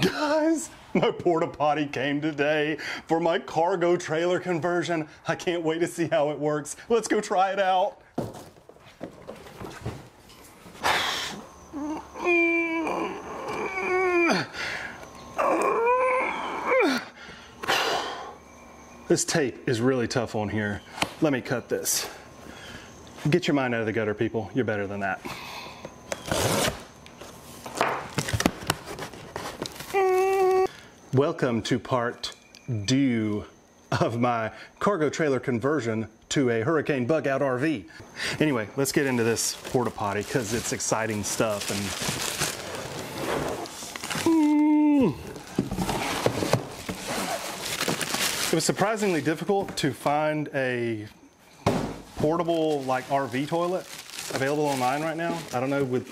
Guys, my porta potty came today for my cargo trailer conversion. I can't wait to see how it works. Let's go try it out. This tape is really tough on here. Let me cut this. Get your mind out of the gutter, people. You're better than that. Welcome to part two of my cargo trailer conversion to a Hurricane bug out RV. Anyway, let's get into this porta potty because it's exciting stuff. And it was surprisingly difficult to find a portable like RV toilet available online right now. I don't know, with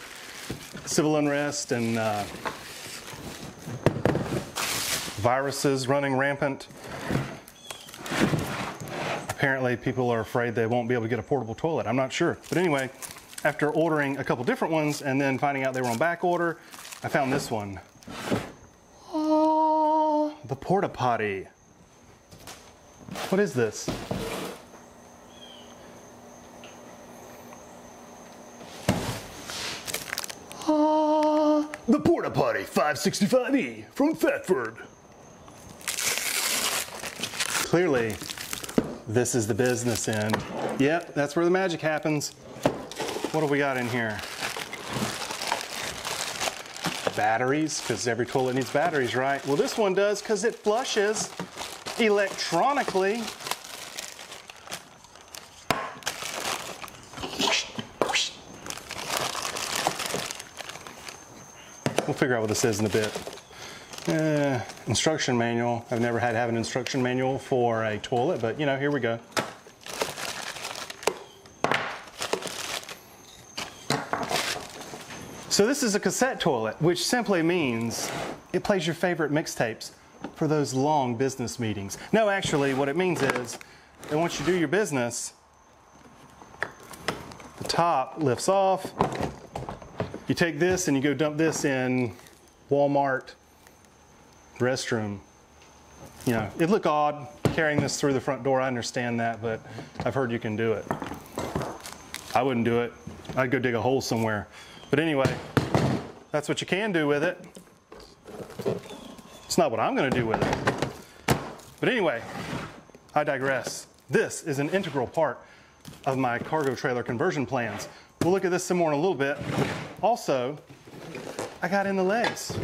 civil unrest and viruses running rampant. Apparently people are afraid they won't be able to get a portable toilet. I'm not sure. But anyway, after ordering a couple different ones and then finding out they were on back order, I found this one. Oh, the porta potty. What is this? The porta potty 565E from Thetford. Clearly, this is the business end. Yep, that's where the magic happens. What have we got in here? Batteries, because every toilet needs batteries, right? Well, this one does because it flushes electronically. We'll figure out what this is in a bit. Instruction manual. I've never had to have an instruction manual for a toilet, but you know, here we go. So this is a cassette toilet, which simply means it plays your favorite mixtapes for those long business meetings. No, actually, what it means is that once you do your business, the top lifts off. You take this and you go dump this in Walmart restroom. You know, it'd look odd carrying this through the front door. I understand that, but I've heard you can do it. I wouldn't do it. I'd go dig a hole somewhere. But anyway, that's what you can do with it. It's not what I'm going to do with it. But anyway, I digress. This is an integral part of my cargo trailer conversion plans. We'll look at this some more in a little bit. Also, I got in the legs.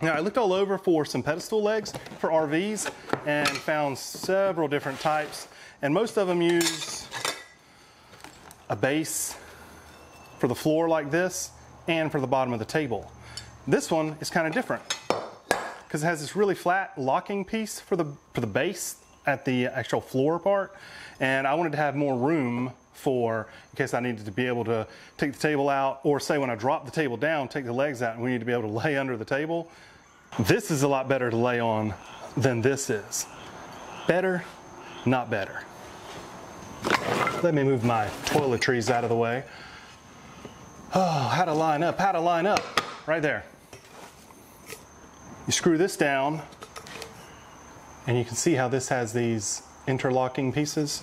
Now, I looked all over for some pedestal legs for RVs and found several different types. And most of them use a base for the floor like this and for the bottom of the table. This one is kind of different because it has this really flat locking piece for the base at the actual floor part. And I wanted to have more room for, in case I needed to be able to take the table out, or say when I drop the table down, take the legs out and we need to be able to lay under the table. This is a lot better to lay on than this is. Better, not better. Let me move my toiletries out of the way. Oh, how to line up, right there. You screw this down and you can see how this has these interlocking pieces.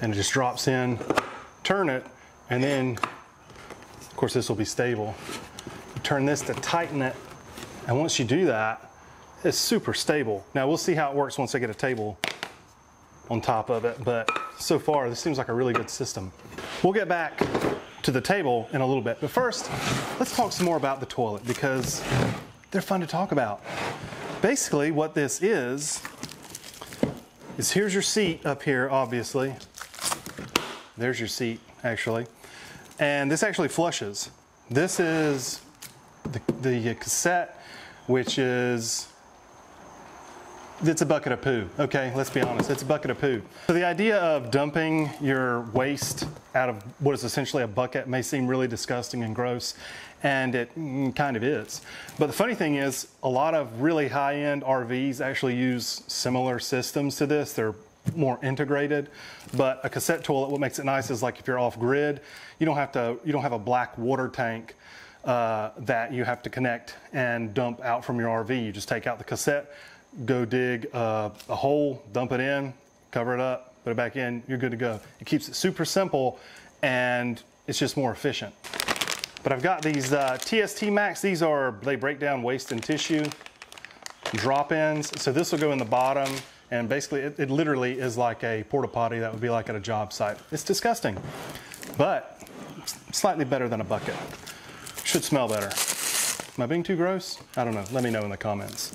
And it just drops in, turn it, and then, of course, this will be stable. You turn this to tighten it, and once you do that, it's super stable. Now, we'll see how it works once I get a table on top of it, but so far, this seems like a really good system. We'll get back to the table in a little bit, but first, let's talk some more about the toilet, because they're fun to talk about. Basically, what this is here's your seat up here, obviously. There's your seat, actually. And this actually flushes. This is the cassette, which is, it's a bucket of poo. Okay, let's be honest, it's a bucket of poo. So the idea of dumping your waste out of what is essentially a bucket may seem really disgusting and gross, and it kind of is. But the funny thing is, a lot of really high-end RVs actually use similar systems to this. They're more integrated. But a cassette toilet, what makes it nice is like if you're off grid, you don't have a black water tank that you have to connect and dump out from your RV. You just take out the cassette, go dig a hole, dump it in, cover it up, put it back in, you're good to go. It keeps it super simple and it's just more efficient. But I've got these TST Max. These are, they break down waste and tissue drop-ins. So this will go in the bottom, and basically it literally is like a porta potty that would be like at a job site. It's disgusting, but slightly better than a bucket. Should smell better. Am I being too gross? I don't know. Let me know in the comments.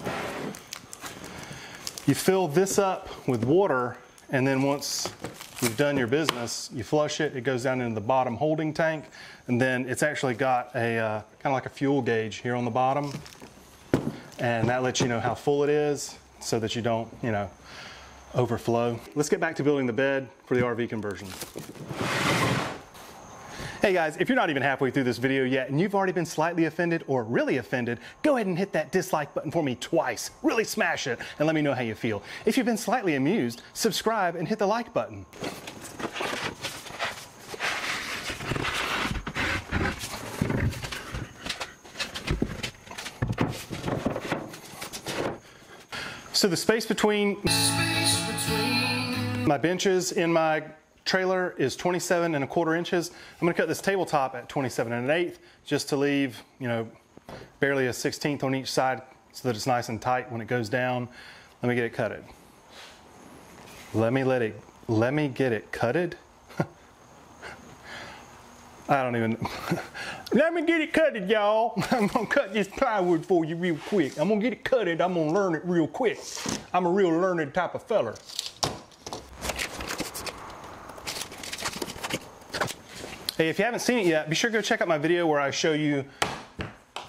You fill this up with water, and then once you've done your business, you flush it, it goes down into the bottom holding tank, and then it's actually got a kind of like a fuel gauge here on the bottom, and that lets you know how full it is so that you don't, overflow. Let's get back to building the bed for the RV conversion. Hey guys, if you're not even halfway through this video yet and you've already been slightly offended or really offended, go ahead and hit that dislike button for me twice. Really smash it and let me know how you feel. If you've been slightly amused, subscribe and hit the like button. So the space between my benches in my trailer is 27¼ inches. I'm gonna cut this tabletop at 27⅛, just to leave, barely a 1/16 on each side so that it's nice and tight when it goes down. Let me get it cutted. Let me get it cutted. I don't even, let me get it cutted, y'all. I'm gonna cut this plywood for you real quick. I'm gonna get it cutted, I'm gonna learn it real quick. I'm a real learned type of feller. Hey, if you haven't seen it yet, be sure to go check out my video where I show you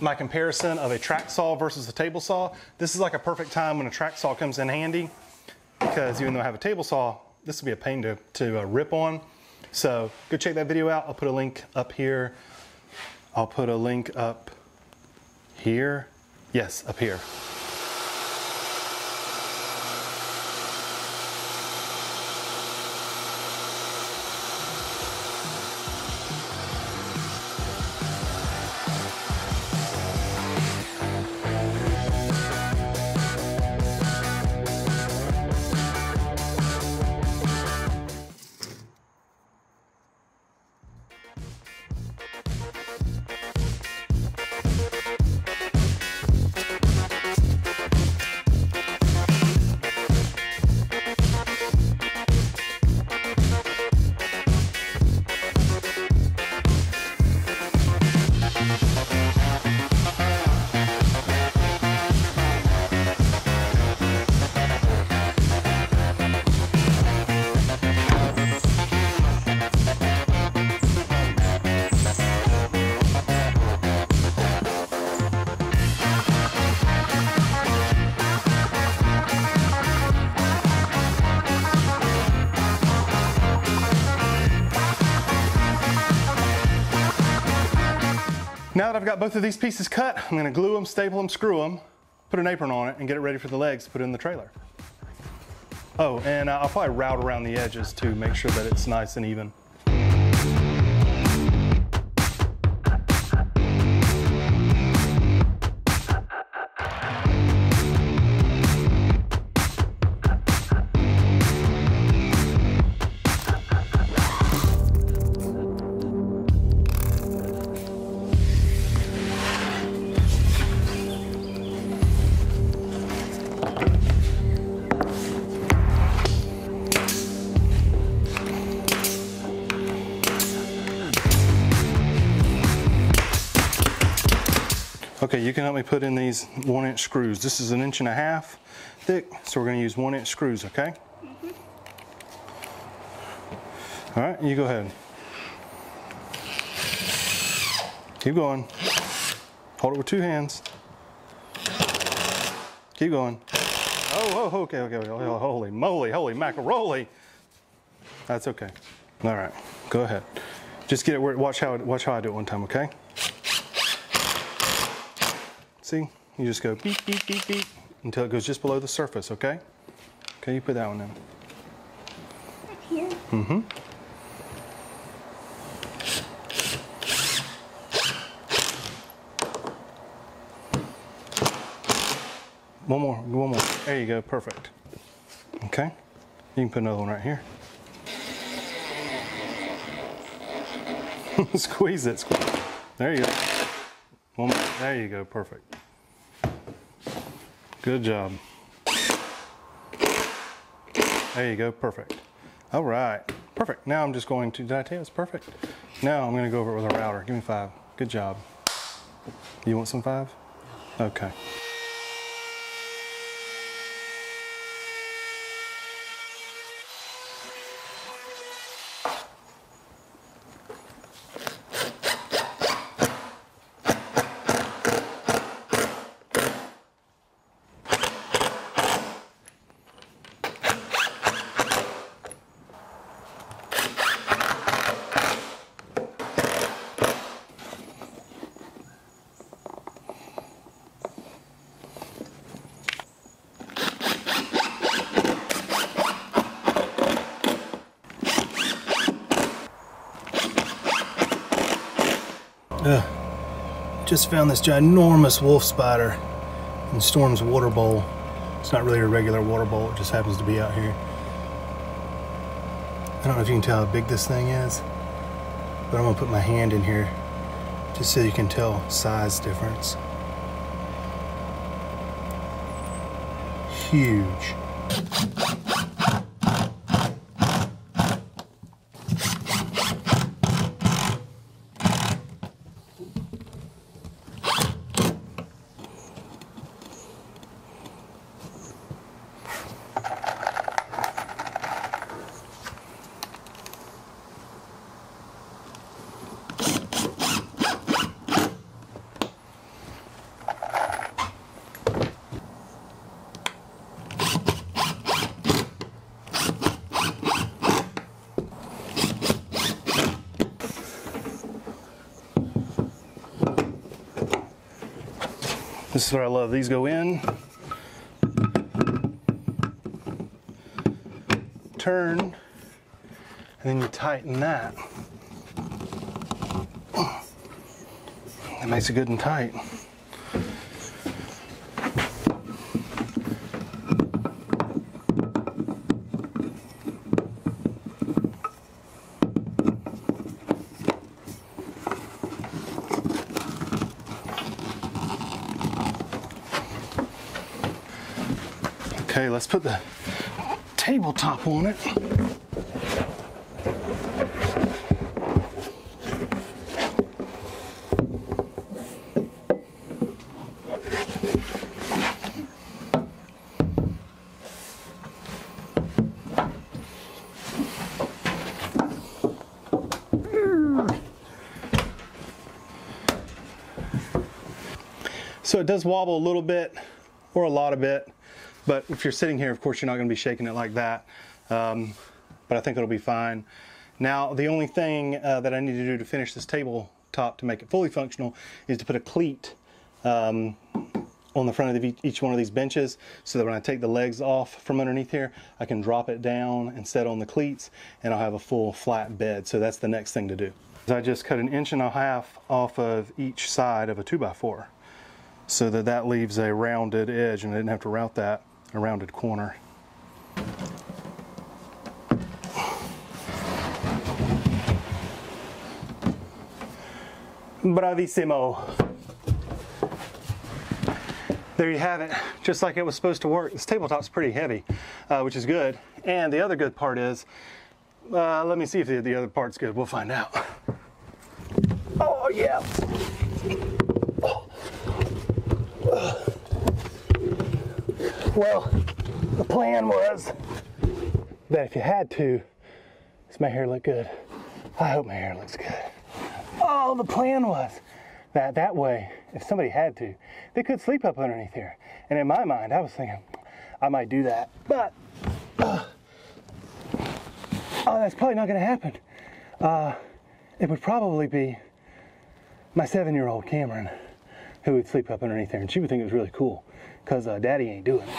my comparison of a track saw versus a table saw. This is like a perfect time when a track saw comes in handy, because even though I have a table saw, this would be a pain to rip on. So go check that video out. I'll put a link up here. I'll put a link up here. Yes, up here. Now that I've got both of these pieces cut, I'm gonna glue them, staple them, screw them, put an apron on it, and get it ready for the legs to put in the trailer. Oh, and I'll probably route around the edges to make sure that it's nice and even. Okay, you can help me put in these 1-inch screws. This is 1.5 inches thick, so we're gonna use 1-inch screws, okay? Mm-hmm. All right, you go ahead. Keep going. Hold it with 2 hands. Keep going. Oh, okay. Oh, holy moly, holy macaroli. That's okay. All right, go ahead. Just get it, watch how I do it one time, okay? See, you just go beep, beep, beep, beep until it goes just below the surface, okay? Okay, you put that one in. Mm-hmm. One more. There you go, perfect. Okay, you can put another one right here. Squeeze it. There you go. One more. There you go, perfect. Good job. There you go, perfect. All right, perfect. Now I'm just going to, did I tell you it's perfect? Now I'm going to go over it with a router. Give me 5. Good job. You want some 5? Okay. Just found this ginormous wolf spider in Storm's water bowl. It's not really a regular water bowl, it just happens to be out here. I don't know if you can tell how big this thing is, but I'm gonna put my hand in here just so you can tell size difference. Huge. This is what I love. These go in, turn, and then you tighten that. That makes it good and tight. Okay, let's put the tabletop on it. So it does wobble a little bit or a lot of bit. But if you're sitting here, of course, you're not going to be shaking it like that. But I think it'll be fine. Now, the only thing that I need to do to finish this tabletop to make it fully functional is to put a cleat on the front of each one of these benches so that when I take the legs off from underneath here, I can drop it down and set on the cleats, and I'll have a full flat bed. So that's the next thing to do. I just cut 1.5 inches off of each side of a 2x4. So that leaves a rounded edge, and I didn't have to route that, a rounded corner. Bravissimo. There you have it, just like it was supposed to work. This tabletop's pretty heavy, which is good. And the other good part is, let me see if the other part's good. We'll find out. Oh, yeah. Well, the plan was that if you had to, does my hair look good? I hope my hair looks good. Oh, the plan was that that way, if somebody had to, they could sleep up underneath here. And in my mind, I was thinking, I might do that. But, oh, that's probably not gonna happen. It would probably be my 7-year-old Cameron who would sleep up underneath there, and she would think it was really cool, because daddy ain't doing it.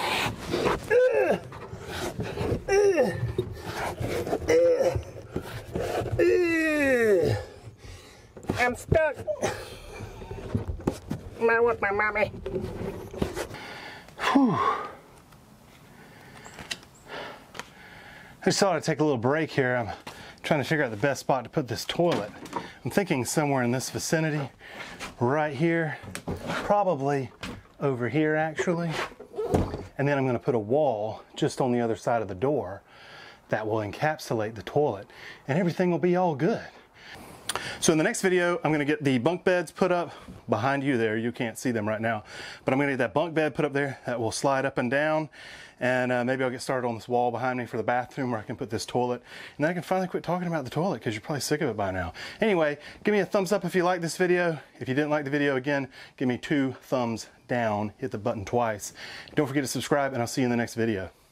I'm stuck. I want my mommy. Whew. I just thought I'd take a little break here. I'm trying to figure out the best spot to put this toilet. I'm thinking somewhere in this vicinity, right here, probably over here actually. And then I'm gonna put a wall just on the other side of the door that will encapsulate the toilet and everything will be all good. So in the next video, I'm gonna get the bunk beds put up behind you there. You can't see them right now, but I'm gonna get that bunk bed put up there that will slide up and down. And maybe I'll get started on this wall behind me for the bathroom where I can put this toilet. And then I can finally quit talking about the toilet because you're probably sick of it by now. Anyway, give me a thumbs up if you like this video. If you didn't like the video, again, give me 2 thumbs down. Hit the button twice. Don't forget to subscribe and I'll see you in the next video.